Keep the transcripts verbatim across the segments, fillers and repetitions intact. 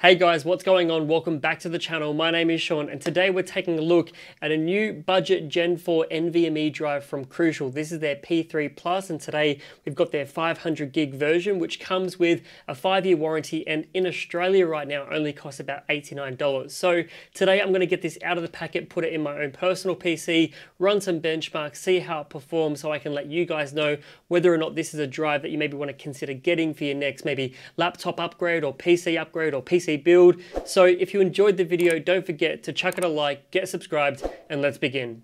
Hey guys, what's going on? Welcome back to the channel. My name is Sean and today we're taking a look at a new budget Gen four NVMe drive from Crucial. This is their P three Plus and today we've got their five hundred gig version which comes with a five year warranty and in Australia right now only costs about eighty-nine dollars. So today I'm going to get this out of the packet, put it in my own personal P C, run some benchmarks, see how it performs so I can let you guys know whether or not this is a drive that you maybe want to consider getting for your next maybe laptop upgrade or P C upgrade or P C build. So if you enjoyed the video, don't forget to chuck it a like, get subscribed, and let's begin.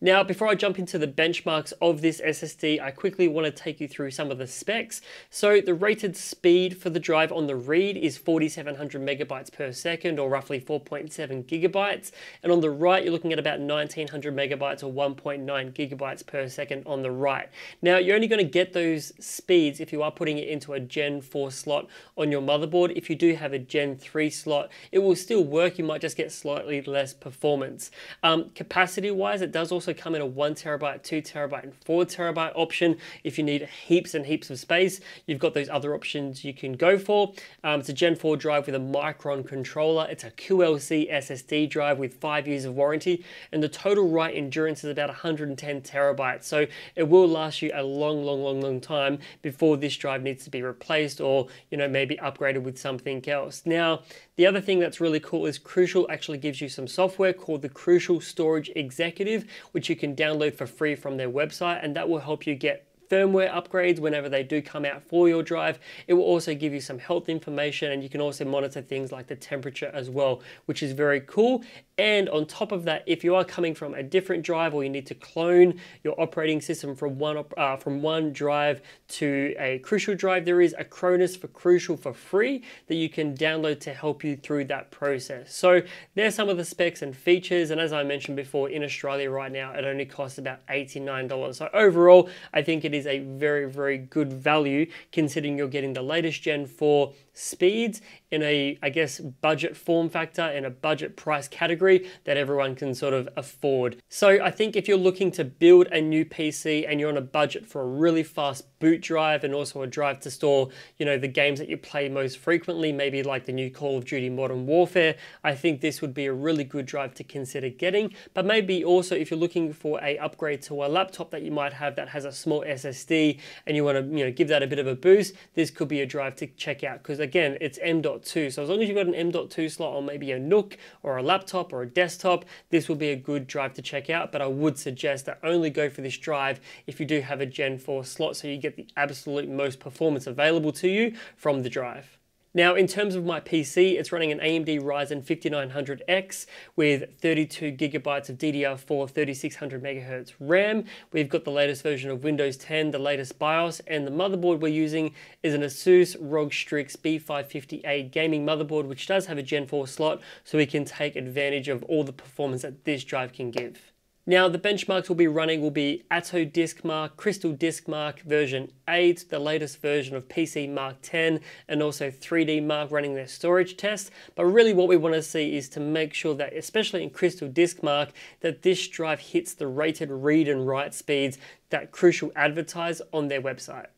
Now, before I jump into the benchmarks of this S S D, I quickly want to take you through some of the specs. So the rated speed for the drive on the read is forty-seven hundred megabytes per second, or roughly four point seven gigabytes. And on the write, you're looking at about nineteen hundred megabytes or one point nine gigabytes per second on the write. Now, you're only going to get those speeds if you are putting it into a Gen four slot on your motherboard. If you do have a Gen three slot, it will still work. You might just get slightly less performance. Um, capacity-wise, it does also Also come in a one terabyte, two terabyte, and four terabyte option. If you need heaps and heaps of space, you've got those other options you can go for. Um, it's a Gen four drive with a Micron controller. It's a Q L C S S D drive with five years of warranty, and the total write endurance is about one hundred ten terabytes. So it will last you a long, long, long, long time before this drive needs to be replaced or, you know, maybe upgraded with something else. Now, the other thing that's really cool is Crucial actually gives you some software called the Crucial Storage Executive, which you can download for free from their website, and that will help you get firmware upgrades whenever they do come out for your drive. It will also give you some health information, and you can also monitor things like the temperature as well, which is very cool. And on top of that, if you are coming from a different drive or you need to clone your operating system from one uh, from one drive to a Crucial drive, there is Acronis for Crucial for free that you can download to help you through that process. So there's some of the specs and features, and as I mentioned before, in Australia right now it only costs about eighty-nine dollars. So overall, I think it is a very, very good value considering you're getting the latest Gen four speeds in a, I guess, budget form factor and a budget price category that everyone can sort of afford. So I think if you're looking to build a new P C and you're on a budget for a really fast boot drive and also a drive to store, you know, the games that you play most frequently, maybe like the new Call of Duty Modern Warfare, I think this would be a really good drive to consider getting. But maybe also if you're looking for a upgrade to a laptop that you might have that has a small S S D and you want to, you know, give that a bit of a boost, this could be a drive to check out because again, it's M dot two. So as long as you've got an M dot two slot on maybe a Nook or a laptop or a desktop, this will be a good drive to check out. But I would suggest that only go for this drive if you do have a Gen four slot so you get the absolute most performance available to you from the drive. Now, in terms of my P C, it's running an A M D Ryzen fifty-nine hundred X with thirty-two gigabytes of D D R four, thirty-six hundred megahertz RAM. We've got the latest version of Windows ten, the latest BIOS, and the motherboard we're using is an ASUS ROG Strix B five fifty A gaming motherboard, which does have a Gen four slot, so we can take advantage of all the performance that this drive can give. Now, the benchmarks we'll be running will be Atto Disk Mark, Crystal Disk Mark version eight, the latest version of P C Mark ten, and also three D Mark running their storage test. But really what we want to see is to make sure that, especially in Crystal Disk Mark, that this drive hits the rated read and write speeds that Crucial advertise on their website.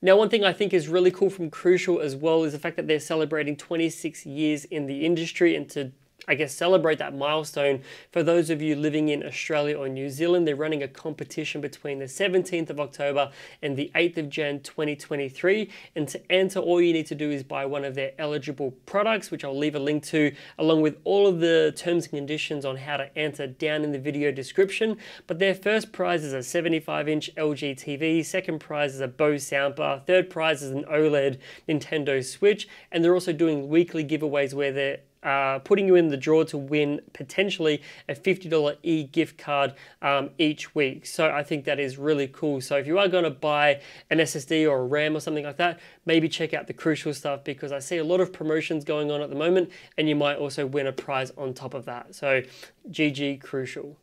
Now, one thing I think is really cool from Crucial as well is the fact that they're celebrating twenty-six years in the industry, and to I guess celebrate that milestone. For those of you living in Australia or New Zealand, they're running a competition between the seventeenth of October and the eighth of Jan twenty twenty-three. And to enter, all you need to do is buy one of their eligible products, which I'll leave a link to, along with all of the terms and conditions on how to enter down in the video description. But their first prize is a seventy-five inch L G T V, second prize is a Bose soundbar, third prize is an OLED Nintendo Switch, and they're also doing weekly giveaways where they're Uh, putting you in the draw to win potentially a fifty dollar e-gift card um, each week. So I think that is really cool. So if you are going to buy an S S D or a RAM or something like that, maybe check out the Crucial stuff because I see a lot of promotions going on at the moment, and you might also win a prize on top of that. So G G Crucial.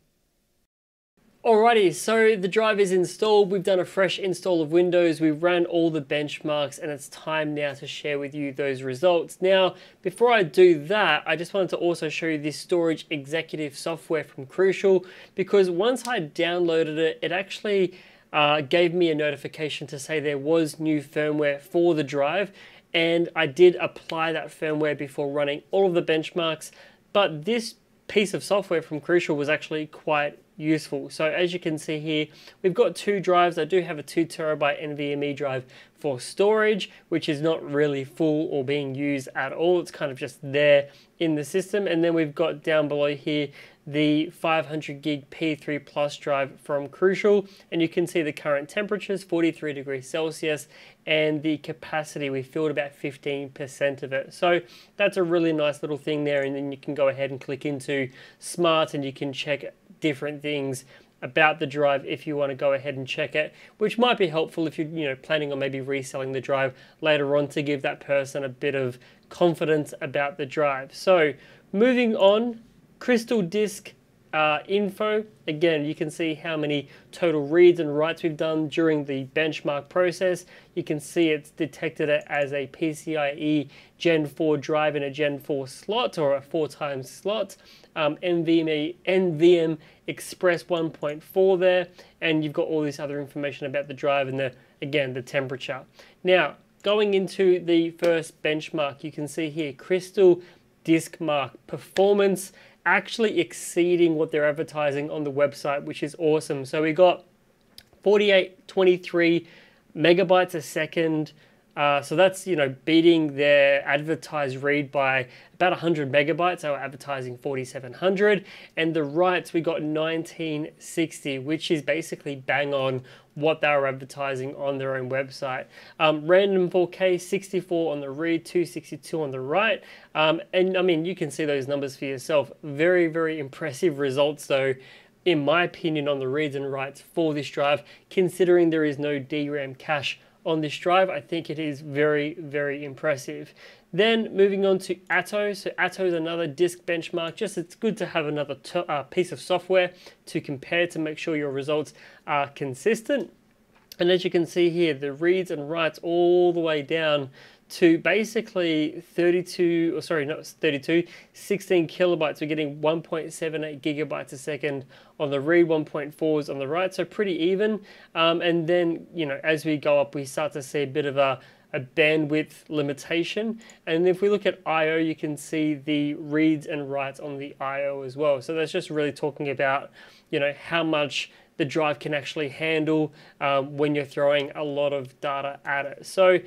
Alrighty, so the drive is installed. We've done a fresh install of Windows. We've ran all the benchmarks and it's time now to share with you those results. Now, before I do that, I just wanted to also show you this Storage Executive software from Crucial, because once I downloaded it, it actually uh, gave me a notification to say there was new firmware for the drive, and I did apply that firmware before running all of the benchmarks, but this piece of software from Crucial was actually quite useful. So as you can see here, we've got two drives. I do have a two terabyte N V M E drive for storage, which is not really full or being used at all. It's kind of just there in the system. And then we've got down below here, the five hundred gig P three Plus drive from Crucial. And you can see the current temperatures, forty-three degrees Celsius, and the capacity, we filled about fifteen percent of it. So that's a really nice little thing there. And then you can go ahead and click into Smart and you can check different things about the drive if you want to go ahead and check it, which might be helpful if you're you know, planning on maybe reselling the drive later on to give that person a bit of confidence about the drive. So moving on, Crystal Disk uh, info. Again, you can see how many total reads and writes we've done during the benchmark process. You can see it's detected it as a PCIe Gen four drive in a Gen four slot or a four times slot, um, NVMe, N V M Express one point four there, and you've got all this other information about the drive and the, again, the temperature. Now, going into the first benchmark, you can see here, Crystal Disk Mark performance actually exceeding what they're advertising on the website, which is awesome. So we got forty-eight twenty-three megabytes a second. Uh, so that's, you know, beating their advertised read by about one hundred megabytes. They were advertising forty-seven hundred. And the writes, we got nineteen sixty, which is basically bang on what they were advertising on their own website. Um, random four K, sixty-four on the read, two sixty-two on the write. Um, and I mean, you can see those numbers for yourself. Very, very impressive results though, in my opinion, on the reads and writes for this drive, considering there is no D RAM cache on this drive. I think it is very, very impressive. Then moving on to Atto. So Atto is another disk benchmark. Just it's good to have another uh, piece of software to compare to make sure your results are consistent. And as you can see here, the reads and writes all the way down to basically thirty-two, or sorry, not thirty-two, sixteen kilobytes. We're getting one point seven eight gigabytes a second on the read, one point fours on the write, so pretty even. Um, and then, you know, as we go up, we start to see a bit of a, a bandwidth limitation. And if we look at I O, you can see the reads and writes on the I O as well. So that's just really talking about, you know, how much the drive can actually handle um, when you're throwing a lot of data at it. So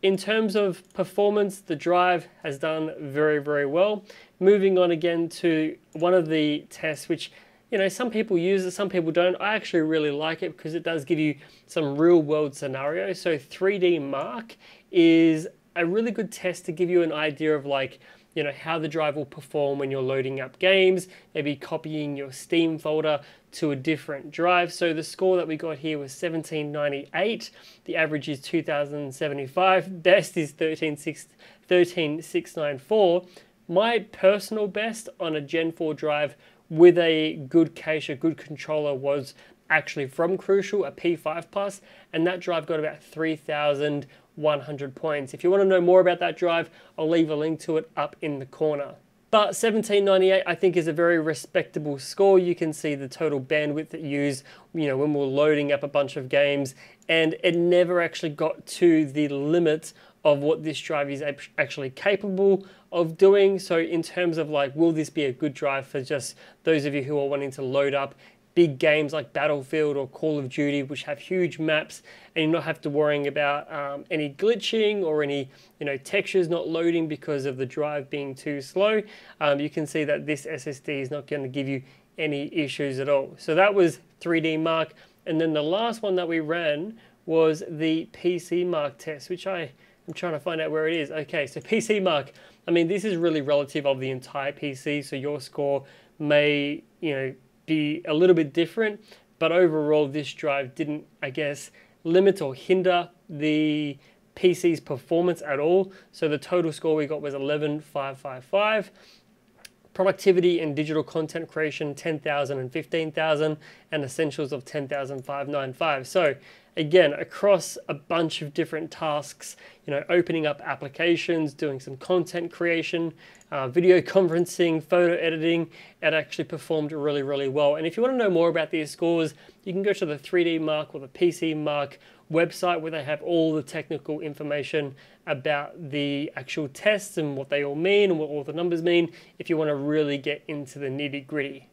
in terms of performance, the drive has done very, very well. Moving on again to one of the tests, which, you know, some people use it, some people don't. I actually really like it because it does give you some real world scenarios. So three D Mark is a really good test to give you an idea of, like, you know, how the drive will perform when you're loading up games, maybe copying your Steam folder to a different drive. So the score that we got here was seventeen ninety-eight. The average is two thousand seventy-five. Best is thirteen six ninety-four. My personal best on a Gen four drive with a good cache, a good controller, was actually from Crucial, a P five Plus, and that drive got about three thousand one hundred points. If you want to know more about that drive, I'll leave a link to it up in the corner. But seventeen ninety-eight I think is a very respectable score. You can see the total bandwidth that used, you know, when we're loading up a bunch of games, and it never actually got to the limit of what this drive is actually capable of doing. So in terms of, like, will this be a good drive for just those of you who are wanting to load up big games like Battlefield or Call of Duty, which have huge maps, and you not have to worrying about um, any glitching or any, you know, textures not loading because of the drive being too slow. Um, you can see that this S S D is not going to give you any issues at all. So that was three D Mark, and then the last one that we ran was the P C Mark test, which I am trying to find out where it is. Okay, so P C Mark. I mean, this is really relative of the entire P C, so your score may, you know, be a little bit different, but overall this drive didn't, I guess, limit or hinder the P C's performance at all. So the total score we got was eleven five five five. productivity and digital content creation ten thousand and fifteen thousand, and essentials of ten thousand five ninety-five. So again, across a bunch of different tasks, you know, opening up applications, doing some content creation, uh, video conferencing, photo editing, it actually performed really, really well. And if you want to know more about these scores, you can go to the three D Mark or the P C Mark website, where they have all the technical information about the actual tests and what they all mean and what all the numbers mean, if you want to really get into the nitty-gritty.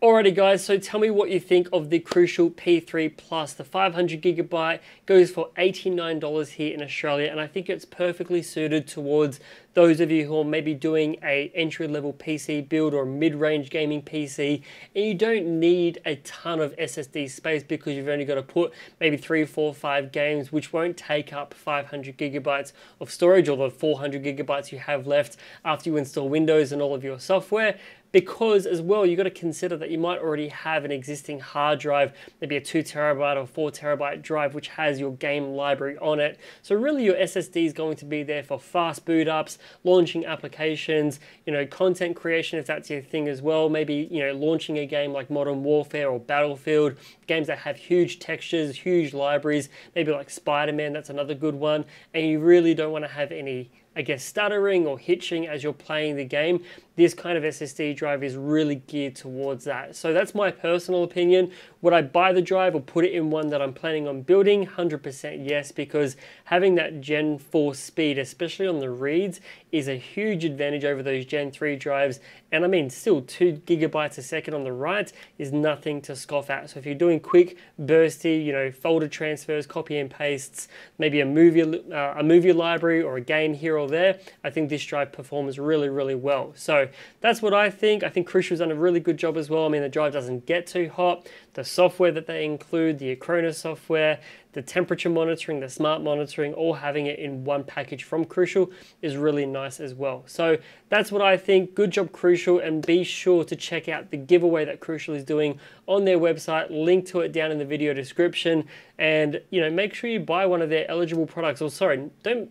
Alrighty guys, so tell me what you think of the Crucial P three Plus. The five hundred gigabyte goes for eighty-nine dollars here in Australia, and I think it's perfectly suited towards those of you who are maybe doing a entry-level P C build or a mid-range gaming P C, and you don't need a ton of S S D space because you've only got to put maybe three, four, five games, which won't take up five hundred gigabytes of storage, or the four hundred gigabytes you have left after you install Windows and all of your software. Because as well, you've got to consider that you might already have an existing hard drive, maybe a two terabyte or four terabyte drive, which has your game library on it. So really your S S D is going to be there for fast boot ups, launching applications, you know, content creation, if that's your thing as well. Maybe, you know, launching a game like Modern Warfare or Battlefield, games that have huge textures, huge libraries, maybe like Spider-Man, that's another good one. And you really don't want to have any, I guess, stuttering or hitching as you're playing the game. This kind of S S D drive is really geared towards that. So that's my personal opinion. Would I buy the drive or put it in one that I'm planning on building? one hundred percent yes, because having that Gen four speed, especially on the reads, is a huge advantage over those Gen three drives. And I mean, still two gigabytes a second on the write is nothing to scoff at. So if you're doing quick, bursty, you know, folder transfers, copy and pastes, maybe a movie, uh, a movie library or a game here or there, I think this drive performs really, really well. So that's what I think. I think Crucial's done a really good job as well. I mean, the drive doesn't get too hot. The software that they include, the Acronis software, the temperature monitoring, the smart monitoring, all having it in one package from Crucial is really nice as well. So that's what I think. Good job, Crucial, and be sure to check out the giveaway that Crucial is doing on their website. Link to it down in the video description, and you know, make sure you buy one of their eligible products. Or sorry, don't.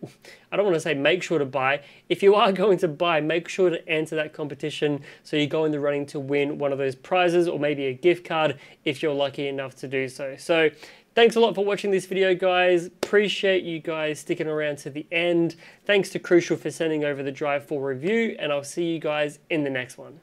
I don't want to say make sure to buy. If you are going to buy, make sure to enter that competition so you go in the running to win one of those prizes, or maybe a gift card if you're lucky enough to do so. So thanks a lot for watching this video, guys. Appreciate you guys sticking around to the end. Thanks to Crucial for sending over the drive for review, and I'll see you guys in the next one.